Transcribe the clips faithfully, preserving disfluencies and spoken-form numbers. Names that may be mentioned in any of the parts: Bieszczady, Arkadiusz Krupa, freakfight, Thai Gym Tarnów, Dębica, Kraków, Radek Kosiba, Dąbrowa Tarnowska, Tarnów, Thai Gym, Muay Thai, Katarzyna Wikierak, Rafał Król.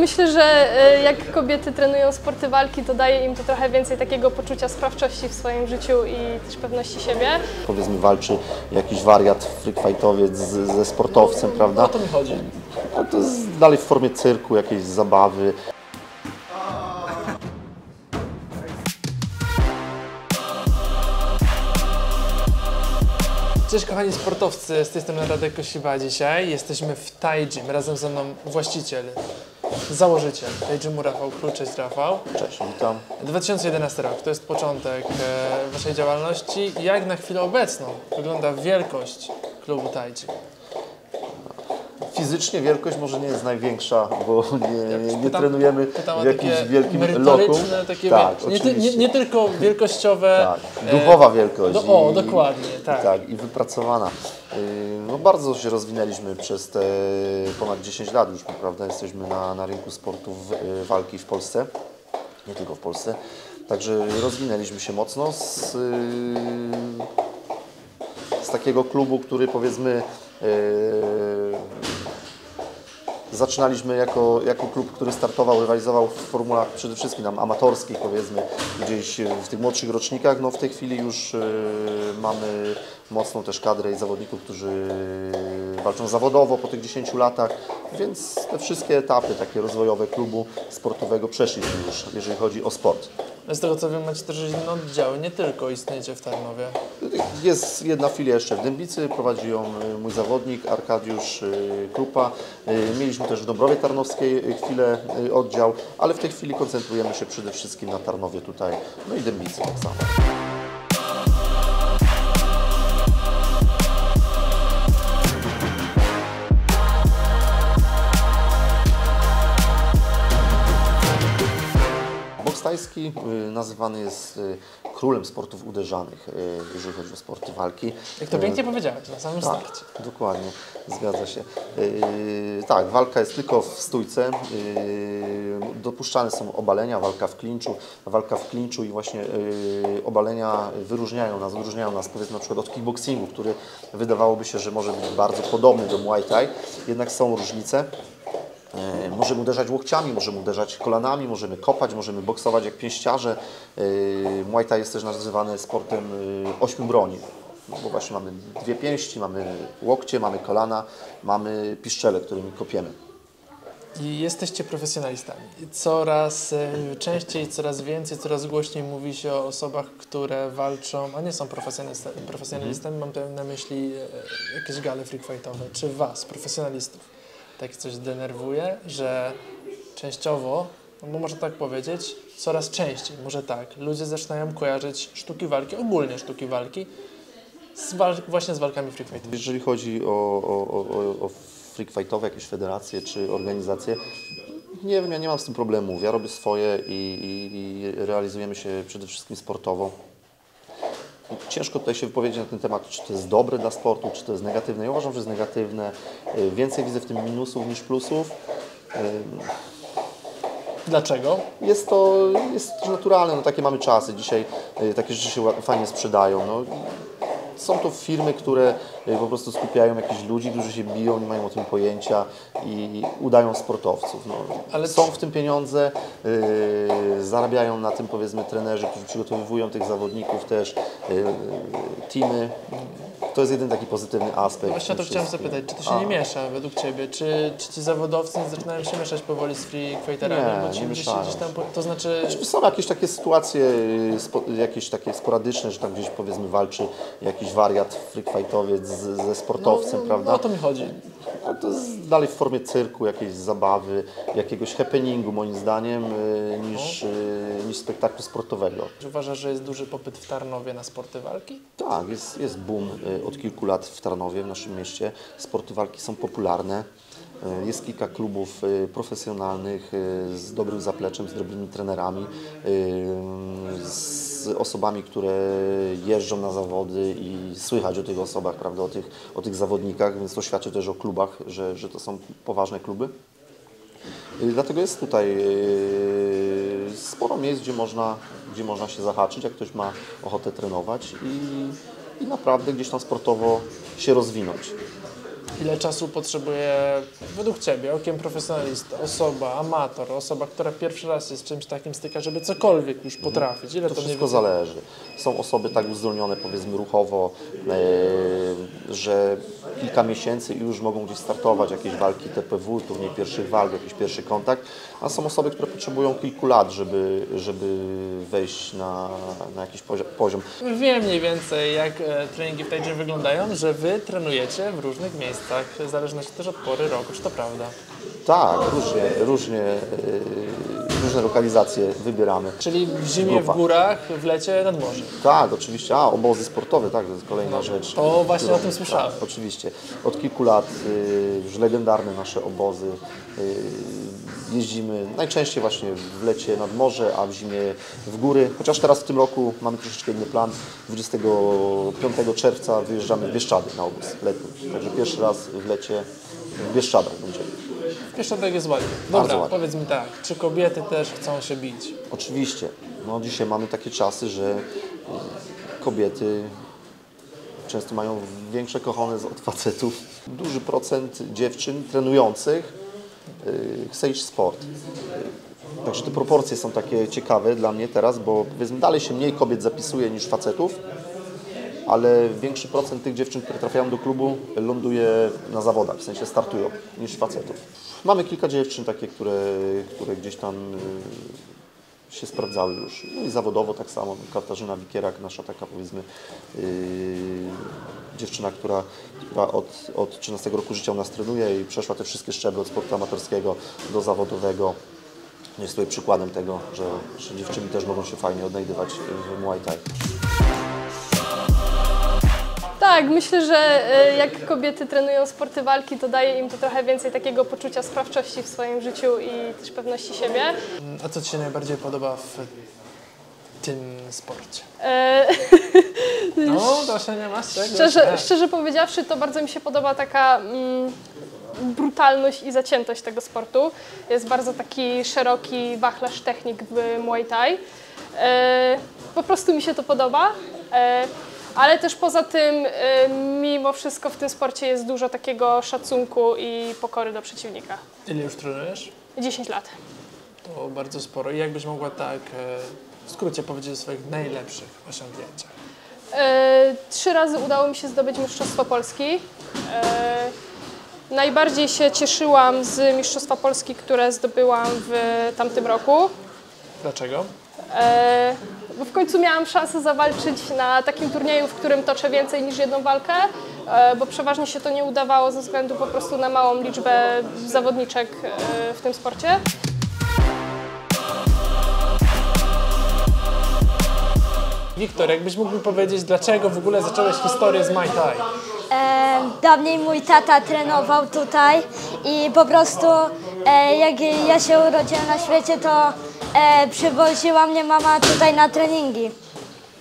Myślę, że jak kobiety trenują sporty walki, to daje im to trochę więcej takiego poczucia sprawczości w swoim życiu i też pewności siebie. Powiedzmy, walczy jakiś wariat, freakfightowiec ze sportowcem, prawda? O to mi chodzi. No to jest dalej w formie cyrku, jakiejś zabawy. Cześć kochani sportowcy, z tej strony Radek Kosiba. Dzisiaj jesteśmy w Thai Gym, razem ze mną właściciel, założyciel Thai Gymu Rafał Król. Cześć Rafał. Cześć, witam. dwa tysiące jedenasty rok, to jest początek e, Waszej działalności. Jak na chwilę obecną wygląda wielkość klubu Thai Gym? Fizycznie wielkość może nie jest największa, bo nie, nie, nie pytam, trenujemy w jakimś wielkim lokum. Takie tak, wie... nie, nie, nie tylko wielkościowe. Tak, duchowa wielkość. Do, o, i, dokładnie. Tak. I, tak, i wypracowana. No, bardzo się rozwinęliśmy przez te ponad dziesięć lat już, prawda? Jesteśmy na, na rynku sportu w, walki w Polsce, nie tylko w Polsce. Także rozwinęliśmy się mocno z, z takiego klubu, który powiedzmy zaczynaliśmy jako, jako klub, który startował, rywalizował w formułach przede wszystkim tam amatorskich, powiedzmy, gdzieś w tych młodszych rocznikach. No w tej chwili już yy, mamy mocną też kadrę i zawodników, którzy walczą zawodowo po tych dziesięciu latach, więc te wszystkie etapy takie rozwojowe klubu sportowego przeszliśmy już, jeżeli chodzi o sport. Z tego co wiem, macie też inne oddziały, nie tylko istniejecie w Tarnowie. Jest jedna filia jeszcze w Dębicy, prowadzi ją mój zawodnik Arkadiusz Krupa. Mieliśmy też w Dąbrowie Tarnowskiej chwilę oddział, ale w tej chwili koncentrujemy się przede wszystkim na Tarnowie tutaj, no i Dębicy tak samo. Tajski nazywany jest królem sportów uderzanych, jeżeli chodzi o sporty walki. Jak to pięknie powiedziałeś na samym tak, starcie. Dokładnie, zgadza się. Yy, tak, walka jest tylko w stójce, yy, dopuszczane są obalenia, walka w klinczu, walka w klinczu i właśnie yy, obalenia wyróżniają nas, wyróżniają nas powiedzmy na przykład od kickboxingu, który wydawałoby się, że może być bardzo podobny do Muay Thai, jednak są różnice. Możemy uderzać łokciami, możemy uderzać kolanami, możemy kopać, możemy boksować jak pięściarze. Muay Thai jest też nazywany sportem ośmiu broni, bo właśnie mamy dwie pięści, mamy łokcie, mamy kolana, mamy piszczele, którymi kopiemy. I jesteście profesjonalistami. Coraz częściej, coraz więcej, coraz głośniej mówi się o osobach, które walczą, a nie są profesjonalistami. Mam tutaj na myśli jakieś gale freakfightowe, czy was, profesjonalistów. Tak coś denerwuje, że częściowo, no bo można tak powiedzieć, coraz częściej, może tak, ludzie zaczynają kojarzyć sztuki walki, ogólnie sztuki walki, z walk właśnie z walkami freakfightowymi. Jeżeli chodzi o, o, o, o freakfightowe jakieś federacje czy organizacje, nie wiem, ja nie mam z tym problemu, ja robię swoje i, i, i realizujemy się przede wszystkim sportowo. Ciężko tutaj się wypowiedzieć na ten temat, czy to jest dobre dla sportu, czy to jest negatywne. Ja uważam, że jest negatywne. Więcej widzę w tym minusów niż plusów. Dlaczego? Jest to, jest to naturalne. No, takie mamy czasy. Dzisiaj takie rzeczy się fajnie sprzedają. No, są to firmy, które po prostu skupiają jakichś ludzi, którzy się biją, nie mają o tym pojęcia i udają sportowców. No, ale są w tym pieniądze, yy, zarabiają na tym powiedzmy trenerzy, którzy przygotowywują tych zawodników też, yy, teamy. To jest jeden taki pozytywny aspekt. No właśnie o to wszystkim chciałem zapytać, czy to się A. nie miesza według Ciebie? Czy, czy ci zawodowcy zaczynają się mieszać powoli z freakfighterami? Nie, ci nie mieszają. Gdzieś tam, to znaczy... Są jakieś takie sytuacje, spo, jakieś takie sporadyczne, że tam gdzieś powiedzmy walczy jakiś wariat freakfightowiec z, ze sportowcem, no, no, prawda? No o to mi chodzi. No, to jest dalej w formie cyrku, jakiejś zabawy, jakiegoś happeningu moim zdaniem, niż, no. niż spektaklu sportowego. Czy uważasz, że jest duży popyt w Tarnowie na sporty walki? Tak, jest, jest boom. Od kilku lat w Tarnowie, w naszym mieście, sporty walki są popularne. Jest kilka klubów profesjonalnych z dobrym zapleczem, z dobrymi trenerami, z osobami, które jeżdżą na zawody i słychać o tych osobach, prawda, o tych, o tych zawodnikach, więc to świadczy też o klubach, że, że to są poważne kluby. Dlatego jest tutaj sporo miejsc, gdzie można, gdzie można się zahaczyć, jak ktoś ma ochotę trenować i i naprawdę gdzieś tam sportowo się rozwinąć. Ile czasu potrzebuje według Ciebie, okiem profesjonalisty, osoba, amator, osoba, która pierwszy raz się z czymś takim styka, żeby cokolwiek już potrafić? Ile to, to wszystko zależy. Są osoby tak uzdolnione, powiedzmy ruchowo, yy, że kilka miesięcy i już mogą gdzieś startować jakieś walki T P W, turniej pierwszych walk, jakiś pierwszy kontakt, a są osoby, które potrzebują kilku lat, żeby, żeby wejść na, na jakiś poziom. Wiem mniej więcej, jak treningi w Thai Gym wyglądają, że Wy trenujecie w różnych miejscach. Tak, w zależności też od pory roku, czy to prawda? Tak, różnie, różnie, yy, różne lokalizacje wybieramy. Czyli w zimie Grupa. W górach, w lecie nad morzem. Tak, oczywiście. A, obozy sportowe, tak, to jest kolejna no, rzecz. To właśnie którą, o tym słyszałem. Tak, oczywiście. Od kilku lat yy, już legendarne nasze obozy. Yy, Jeździmy najczęściej właśnie w lecie nad morze, a w zimie w góry. Chociaż teraz w tym roku mamy troszeczkę inny plan. dwudziestego piątego czerwca wyjeżdżamy w Bieszczady na obóz letni. Także pierwszy raz w lecie w Bieszczadach będziemy. W Bieszczadach jest ładnie. Dobra, ładnie. Powiedz mi tak, czy kobiety też chcą się bić? Oczywiście. No dzisiaj mamy takie czasy, że kobiety często mają większe kochone od facetów. Duży procent dziewczyn trenujących chce iść w sport. Także te proporcje są takie ciekawe dla mnie teraz, bo powiedzmy dalej się mniej kobiet zapisuje niż facetów, ale większy procent tych dziewczyn, które trafiają do klubu, ląduje na zawodach, w sensie startują, niż facetów. Mamy kilka dziewczyn takie, które, które gdzieś tam się sprawdzały już. No i zawodowo tak samo. Katarzyna Wikierak, nasza taka powiedzmy yy, dziewczyna, która, która od, od trzynastego roku życia u nas trenuje i przeszła te wszystkie szczeble od sportu amatorskiego do zawodowego. Jest tutaj przykładem tego, że, że dziewczyny też mogą się fajnie odnajdywać w Muay Thai. Tak, myślę, że jak kobiety trenują sporty walki, to daje im to trochę więcej takiego poczucia sprawczości w swoim życiu i też pewności siebie. A co Ci się najbardziej podoba w tym sporcie? E... No, to się nie ma z czego. Szczerze, szczerze powiedziawszy, to bardzo mi się podoba taka mm, brutalność i zaciętość tego sportu. Jest bardzo taki szeroki wachlarz technik w Muay Thai. E... Po prostu mi się to podoba. E... Ale też poza tym, mimo wszystko w tym sporcie jest dużo takiego szacunku i pokory do przeciwnika. Ile już trenujesz? dziesięć lat. To bardzo sporo. I jakbyś mogła tak w skrócie powiedzieć o swoich najlepszych osiągnięciach? E, trzy razy udało mi się zdobyć Mistrzostwo Polski. E, najbardziej się cieszyłam z Mistrzostwa Polski, które zdobyłam w tamtym roku. Dlaczego? E, Bo w końcu miałam szansę zawalczyć na takim turnieju, w którym toczę więcej niż jedną walkę, bo przeważnie się to nie udawało ze względu po prostu na małą liczbę zawodniczek w tym sporcie. Wiktor, jakbyś mógł powiedzieć, dlaczego w ogóle zacząłeś historię z Muay Thai? E, dawniej mój tata trenował tutaj i po prostu e, jak ja się urodziłam na świecie, to E, przywoziła mnie mama tutaj na treningi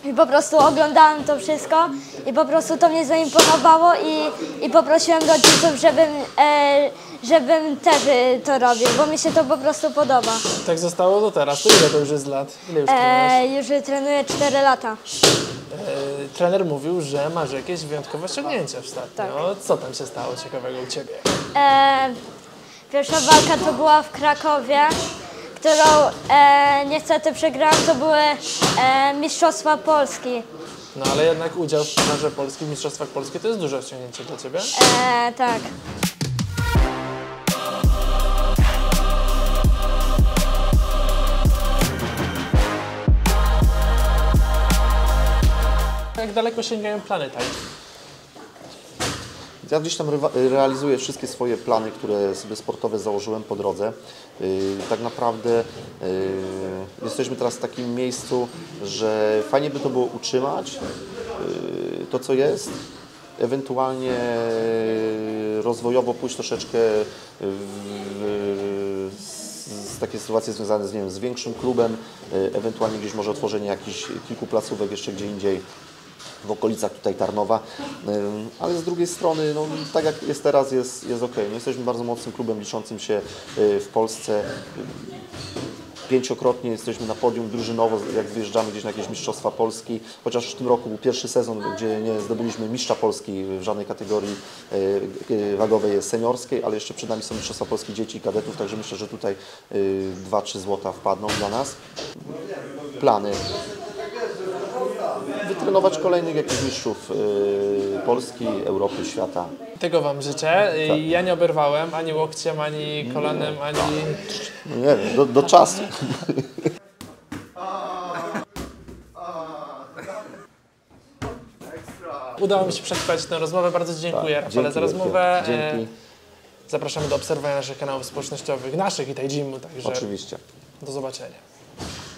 i po prostu oglądałam to wszystko i po prostu to mnie zaimponowało i, i poprosiłem rodziców, żebym, e, żebym też to robił, bo mi się to po prostu podoba. Tak zostało do teraz. To ile to już jest lat? Ile już trenujesz? E, już trenuję cztery lata. E, trener mówił, że masz jakieś wyjątkowe osiągnięcia ostatnio. Tak. Co tam się stało ciekawego u Ciebie? E, pierwsza walka to była w Krakowie, którą e, niestety przegrałam, to były e, Mistrzostwa Polski. No ale jednak udział w Pucharze Polski, w Mistrzostwach Polski to jest duże osiągnięcie dla Ciebie? E, tak. Jak daleko sięgają plany Thai? Ja gdzieś tam realizuję wszystkie swoje plany, które sobie sportowe założyłem po drodze. Yy, tak naprawdę yy, jesteśmy teraz w takim miejscu, że fajnie by to było utrzymać yy, to, co jest. Ewentualnie rozwojowo pójść troszeczkę w, w, w takie sytuacje związane z, nie wiem, z większym klubem. Yy, ewentualnie gdzieś może otworzenie jakichś kilku placówek jeszcze gdzie indziej. W okolicach tutaj Tarnowa, ale z drugiej strony, no, tak jak jest teraz, jest, jest okej. Okay. Jesteśmy bardzo mocnym klubem liczącym się w Polsce. pięciokrotnie jesteśmy na podium drużynowo, jak wyjeżdżamy gdzieś na jakieś mistrzostwa Polski, chociaż w tym roku był pierwszy sezon, gdzie nie zdobyliśmy mistrza Polski w żadnej kategorii wagowej seniorskiej, ale jeszcze przed nami są mistrzostwa Polski dzieci i kadetów, także myślę, że tutaj dwa trzy złota wpadną dla nas. Plany. Wytrenować kolejnych jakichś mistrzów yy, Polski, Europy, świata. Tego Wam życzę. Tak. Ja nie oberwałem ani łokciem, ani kolanem, ani... No nie wiem, do, do czasu. Udało mi się przetrwać tę rozmowę. Bardzo dziękuję, tak, Rafale, za rozmowę. Dzięki. Zapraszamy do obserwowania naszych kanałów społecznościowych, naszych i Thai Gymu, także... Oczywiście. Do zobaczenia.